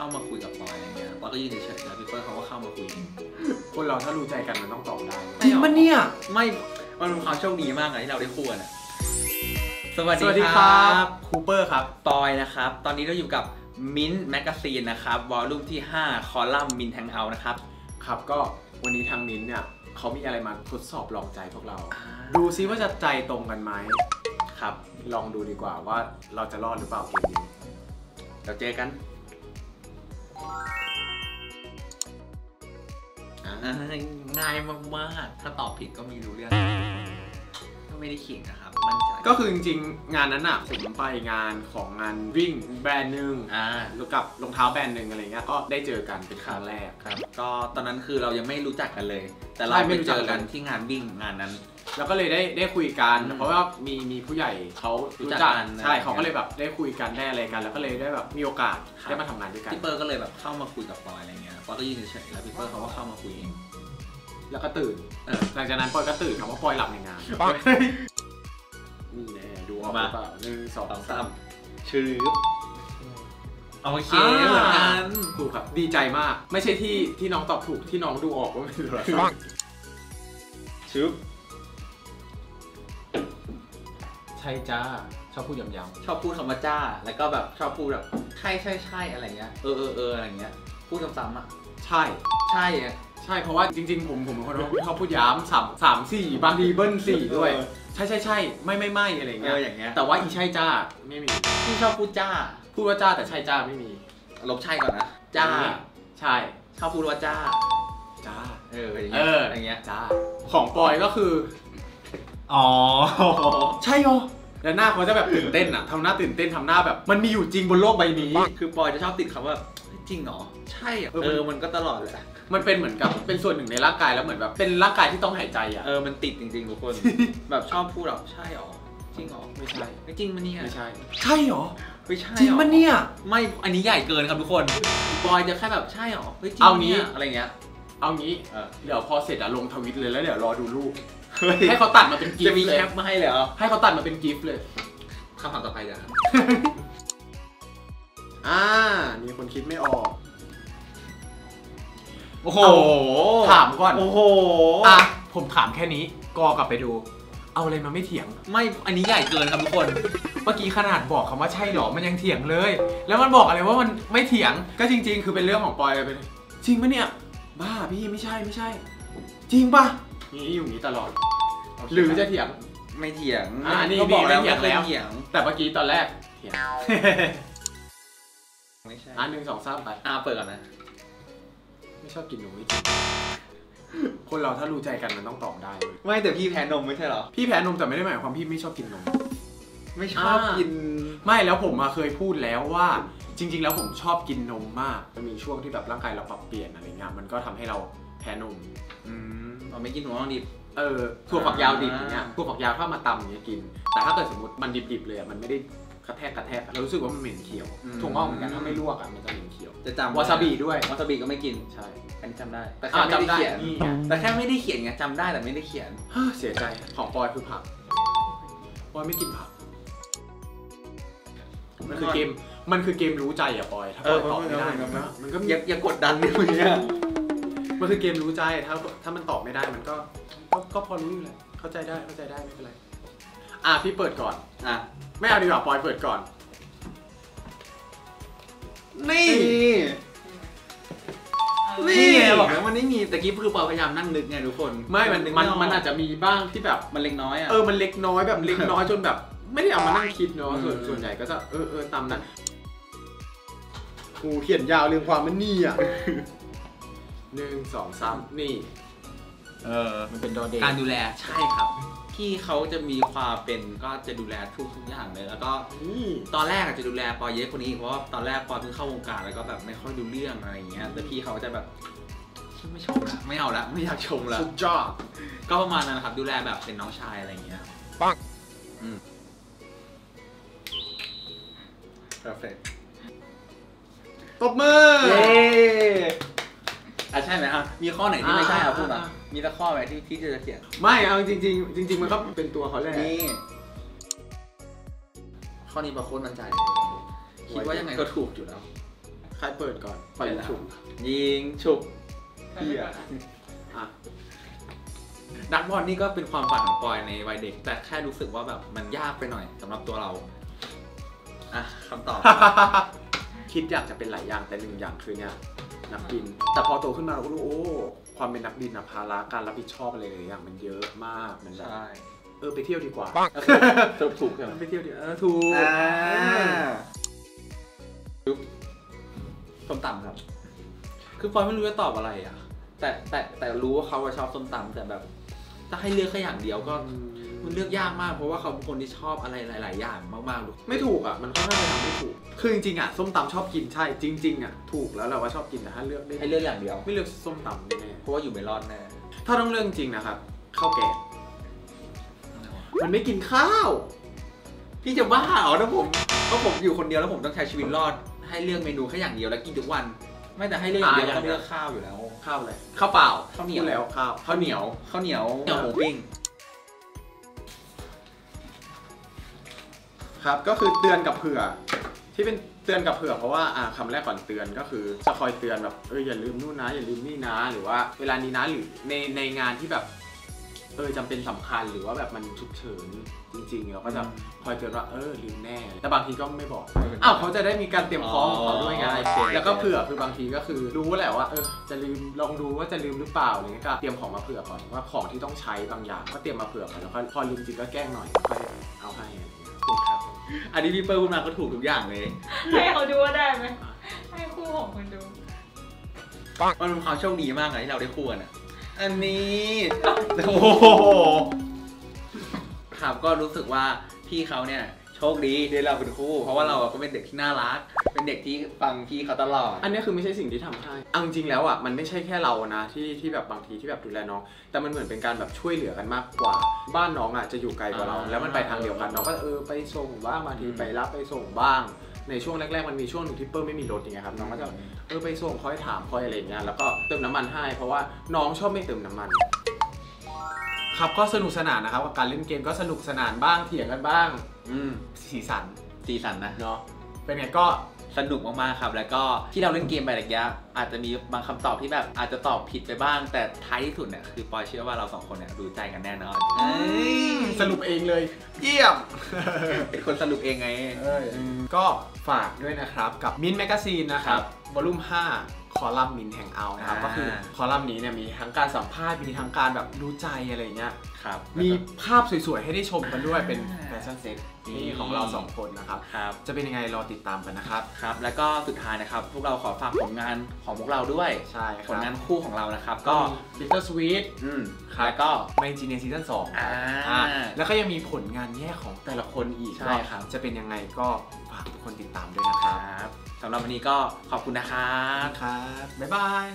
เข้ามาคุยกับปอยอะไรเงี้ยปอยก็ยืนเฉยๆแล้วพี่เฟิร์นเขาก็เข้ามาคุยคนเราถ้ารู้ใจกันมันต้องตอบได้จริงปะเนี่ยไม่มันเป็นความโชคดีมากเลยที่เราได้คู่กันสวัสดีครับคูเปอร์ครับปอยนะครับตอนนี้เราอยู่กับ Mint Magazine นะครับวอลลุ่มที่5คอลัมน์ Mint Hangout นะครับครับก็วันนี้ทาง Mint เนี่ยเขามีอะไรมาทดสอบลองใจพวกเราดูซิว่าจะใจตรงกันไหมครับลองดูดีกว่าว่าเราจะรอดหรือเปล่าเกมนี้เราเจอกันง่ายมากๆถ้าตอบผิดก็ไม่รู้เรื่องก็ไม่ได้ขิงนะครับมันก็คือจริงๆงานนั้นอ่ะผมไปงานของงานวิ่งแบรนด์หนึ่งแล้วกับรองเท้าแบรนด์หนึ่งอะไรเงี้ยก็ได้เจอกันเป็นครั้งแรกครับก็ตอนนั้นคือเรายังไม่รู้จักกันเลยแต่เราไปเจอกันที่งานวิ่งงานนั้นแล้วก็เลยได้คุยกันเพราะว่ามีผู้ใหญ่เขารู้จักกันใช่เขาก็เลยแบบได้คุยกันได้อะไรกันแล้วก็เลยได้แบบมีโอกาสได้มาทำงานด้วยกันพี่เปิ้ลก็เลยแบบเข้ามาคุยกับปอยอะไรเงี้ยปอยก็ยืนเฉยๆแล้วพี่เปิ้ลเขาก็เข้ามาคุยเองแล้วก็ตื่นหลังจากนั้นปอยก็ตื่นครับว่าปอยหลับในงานนี่แน่ดูออกมา1 2 3ชื่อโอเคเหมือนกันถูกครับดีใจมากไม่ใช่ที่น้องตอบถูกที่น้องดูออกว่าไม่ถูกหรอกชื่อใช่จ้าชอบพูดย้ำๆชอบพูดคำว่าจ้าแล้วก็แบบชอบพูดแบบใช่ใช่ใช่อะไรเงี้ยเอออะไรเงี้ยพูดซ้ำๆอ่ะใช่ใช่ใช่เพราะว่าจริงๆผมเป็นคนชอบพูดย้ำ3 4บางทีเบิ้ล4ด้วยใช่ใช่ใช่ไม่อะไรเงี้ยอย่างเงี้ยแต่ว่าอีใช่จ้าไม่มีที่ชอบพูดจ้าพูดว่าจ้าแต่ใช่จ้าไม่มีลบใช่ก่อนนะจ้าใช่ชอบพูดว่าจ้าจ้าอะไรเงี้ยจ้าของปอยก็คืออ๋อใช่เหรอแล้วหน้าเขาจะแบบตื่นเต้นอ่ะทำหน้าตื่นเต้นทำหน้าแบบมันมีอยู่จริงบนโลกใบนี้คือปอยจะชอบติดคำว่าจริงเหรอใช่มันก็ตลอดเลยมันเป็นเหมือนกับเป็นส่วนหนึ่งในร่างกายแล้วเหมือนแบบเป็นร่างกายที่ต้องหายใจอ่ะมันติดจริงๆทุกคนแบบชอบพูดแบบใช่เหรอจริงเหรอไม่ใช่ไม่จริงมันเนี่ยไม่ใช่ใช่เหรอไม่ใช่จริงมันเนี่ยไม่อันนี้ใหญ่เกินครับทุกคนปอยจะแค่แบบใช่เหรอไม่จริงเอางี้อะไรเงี้ยเอางี้เดี๋ยวพอเสร็จอะลงทวิตเลยแล้วเดี๋ยวรอดูรูปให้เขาตัดมาเป็นกิฟต์จะมีแคปมาให้เลยเหรอให้เขาตัดมาเป็นกิฟต์เลยคำถามต่อไปเดี๋ยวครับมีคนคิดไม่ออกโอ้โหถามก่อนโอ้โหผมถามแค่นี้กลับไปดูเอาอะไรมาไม่เถียงไม่อันนี้ใหญ่เกินครับทุกคนเมื่อกี้ขนาดบอกคำว่าใช่หรอมันยังเถียงเลยแล้วมันบอกอะไรว่ามันไม่เถียงก็จริงๆคือเป็นเรื่องของปอยไปจริงปะเนี่ยบ้าพี่ไม่ใช่จริงปะนี่อยู่นี้ตลอดหรือจะเถียงไม่เถียงนี่บอกแล้วไม่เถียงแต่เมื่อกี้ตอนแรกเถียงไม่ใช่1 2 3ไปเปิดก่อนนะไม่ชอบกินนมไม่กินคนเราถ้ารู้ใจกันมันต้องตอบได้ไม่แต่พี่แพ้นมไม่ใช่หรอพี่แพ้นมแต่ไม่ได้หมายความพี่ไม่ชอบกินนมไม่ชอบกินไม่แล้วผมมาเคยพูดแล้วว่าจริงๆแล้วผมชอบกินนมมากมันมีช่วงที่แบบร่างกายเราปรับเปลี่ยนอะไรเงี้ยมันก็ทำให้เราแพ้นมเราไม่กินหัวดิบถั่วฝักยาวดิบอย่างเงี้ยถั่วฝักยาวถ้ามาตำอย่างเงี้ยกินแต่ถ้าเกิดสมมติมันดิบๆเลยมันไม่ได้กระแทกเรารู้สึกว่ามันเหม็นเขียวถั่วงอกเหมือนกันถ้าไม่ลวกมันจะเหม็นเขียวจะจำวาซาบิด้วยวาซาบิก็ไม่กินใช่อันนี้จำได้แต่แค่ไม่ได้เขียนแต่แค่ไม่ได้เขียนไงจำได้แต่ไม่ได้เขียนเสียใจของปอยคือผักปอยไม่กินผักมันคือเกมรู้ใจปอยถ้าปอยตอบไม่ได้มันก็อย่ากดดันเลยเนี่ยมันคือเกมรู้ใจถ้ามันตอบไม่ได้มันก็พอรู้อยู่เลยเข้าใจได้ไม่เป็นไรพี่เปิดก่อนไม่เอาดีกว่าปอยเปิดก่อนนี่บอกแล้วมันไม่มีแต่กี้คือปอยพยายามนั่งนึกไงทุกคนไม่มันอาจจะมีบ้างที่แบบมันเล็กน้อยมันเล็กน้อยแบบเล็กน้อยจนแบบไม่ได้เอามานั่งคิดเนาะส่วนใหญ่ก็จะตามนั้นเขียนยาวเรื่องความมันนี่1 2 3นี่มันเป็นดอเดการดูแลใช่ครับที่เขาจะมีความเป็นก็จะดูแลทุกอย่างเลยแล้วก็ตอนแรกอาจจะดูแลปอยเยอะคนนี้เพราะว่าตอนแรกปอยเพิ่งเข้าวงการแล้วก็แบบไม่ค่อยดูเรื่องอะไรอย่างเงี้ยแต่พี่เขาจะแบบไม่ชมละไม่เอาละไม่อยากชมละสุดยอดก็ประมาณนั้นครับดูแลแบบเป็นน้องชายอะไรอย่างเงี้ยปังperfect ตบมือใช่ไหมมีข้อไหนที่ไม่ใช่พูดมามีแต่ข้อไหนที่จะเขียนไม่เอาจริงมันก็เป็นตัวเขาแหละนี่ข้อนี้ประโคนมั่นใจคิดว่ายังไงก็ถูกอยู่แล้ว ใครเปิดก่อนปล่อยฉุบยิงฉุบเฮียนักบอลนี่ก็เป็นความฝันของปอยในวัยเด็กแต่แค่รู้สึกว่าแบบมันยากไปหน่อยสำหรับตัวเราอ่ะคำตอบคิดอยากจะเป็นหลายอย่างแต่หนึ่งอย่างคือเนี่ยนักบินแต่พอโตขึ้นมาเราก็รู้โอ้ความเป็นนักบินนะภาระการรับผิดชอบอะไรอย่างมันเยอะมากมันใช่ไปเที่ยวดีกว่าถูกไปเที่ยวดีถูกส้มตำครับคือปอยไม่รู้จะตอบอะไรอ่ะแต่รู้ว่าเขาชอบส้มตำแต่แบบถ้าให้เลือกแค่อย่างเดียวก็มันเลือกยากมากเพราะว่าเขาเป็นคนที่ชอบอะไรหลายๆอย่างมากๆดูไม่ถูกอ่ะมันค่อนข้างจะทำไม่ถูกคือจริงๆอ่ะส้มตำชอบกินใช่จริงๆอ่ะถูกแล้วเราว่าชอบกินแต่ถ้าเลือกได้ให้เลือกอย่างเดียวไม่เลือกส้มตำแน่เพราะว่าอยู่ไม่รอดแน่ถ้าต้องเลือกจริงนะครับข้าวแกงมันไม่กินข้าวพี่จะบ้าเหรอนะผมเพราะผมอยู่คนเดียวแล้วผมต้องใช้ชีวิตรอดให้เลือกเมนูแค่อย่างเดียวแล้วกินทุกวันไม่แต่ให้เลือกอย่างเดียวก็เลือกข้าวอยู่แล้วข้าวอะไรข้าวเปล่าข้าวเหนียวแล้วข้าวเหนียวหมูปิ้งครับก็คือเตือนกับเผื่อที่เป็นเตือนกับเผื่อเพราะว่าคำแรกก่อนเตือนก็คือจะคอยเตือนแบบอย่าลืมนู่นนะอย่าลืมนี่นะหรือว่าเวลานี้นะหรือในงานที่แบบจำเป็นสำคัญหรือว่าแบบมันฉุกเฉินจริงๆเราก็จะคอยเตือนว่าลืมแน่แต่บางทีก็ไม่บอกอ้าวเขาจะได้มีการเตรียมพร้อมของเขาด้วยไงแล้วก็เผื่อคือบางทีก็คือรู้แหละว่าจะลืมลองดูว่าจะลืมหรือเปล่าอะไรเงี้ยก็เตรียมของมาเผื่อก่อนว่าของที่ต้องใช้บางอย่างก็เตรียมมาเผื่อก่อนแล้วก็พอลืมจริงก็แกล้งหน่อยค่อยเอาให้ถูกครับอันนี้พี่เปิ้ลพูดมาก็ถูกทุกอย่างเลยให้เขาดูว่าได้ไหมให้คู่ของคนดูมันเป็นความโชคดีมากเลยที่เราได้คู่กันอันนี้โอ้โหครับก็รู้สึกว่าพี่เขาเนี่ยโชคดีได้เราเป็นคู่เพราะว่าเราก็เป็นเด็กที่น่ารักเป็นเด็กที่ฟังพี่เขาตลอดอันนี้คือไม่ใช่สิ่งที่ทำให้เอาจริงแล้วอ่ะมันไม่ใช่แค่เรานะที่แบบบางทีที่แบบดูแลน้องแต่มันเหมือนเป็นการแบบช่วยเหลือกันมากกว่าบ้านน้องอ่ะจะอยู่ไกลกว่าเราแล้วมันไปทางเดียวกันน้องก็ไปส่งบ้างบางทีไปรับไปส่งบ้างในช่วงแรกๆมันมีช่วงหนึ่งที่เปิ้ลไม่มีรถอย่างเงี้ยครับน้องก็จะไปส่งคอยถามคอยอะไรเงี้ยแล้วก็เติมน้ำมันให้เพราะว่าน้องชอบไม่เติมน้ำมันครับก็สนุกสนานนะครับกับการเล่นเกมก็สนุกสนานบ้างเถียงกันบ้างสีสันนะเนาะเป็นไงก็สนุกมากๆครับแล้วก็ที่เราเล่นเกมไประยะอาจจะมีบางคำตอบที่แบบอาจจะตอบผิดไปบ้างแต่ท้ายที่สุดเนี่ยคือปอยเชื่อว่าเราสองคนเนี่ยดูใจกันแน่นอนสรุปเองเลยเยี่ยมเป็นคนสรุปเองไงก็ฝากด้วยนะครับกับMint Magazineนะครับวอลลุ่ม 5คอลัมน์Mint Hangoutนะครับก็คือคอลัมน์นี้เนี่ยมีทั้งการสัมภาษณ์มีทั้งการแบบดูใจอะไรเงี้ยครับมีภาพสวยๆให้ได้ชมกันด้วยเป็นแฟชั่นเซ็ตนี่ของเรา2คนนะครับจะเป็นยังไงรอติดตามกันนะครับครับแล้วก็สุดท้ายนะครับพวกเราขอฝากผลงานของพวกเราด้วยใช่ผลงานคู่ของเรานะครับก็ Bitter Sweet แล้วก็ Magazine Season 2แล้วก็ยังมีผลงานแยกของแต่ละคนอีกใช่ครับจะเป็นยังไงก็ฝากทุกคนติดตามด้วยนะครับสำหรับวันนี้ก็ขอบคุณนะครับบ๊ายบาย